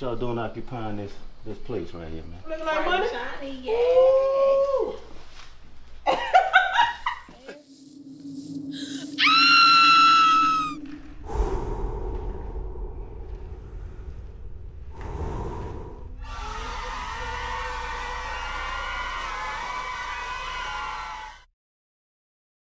y'all doing occupying this place right here, man? Looking like money? Shiny, yeah.